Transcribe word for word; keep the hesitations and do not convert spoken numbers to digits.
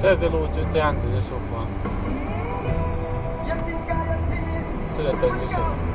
这个路就这样子就舒服啊，这个灯就是。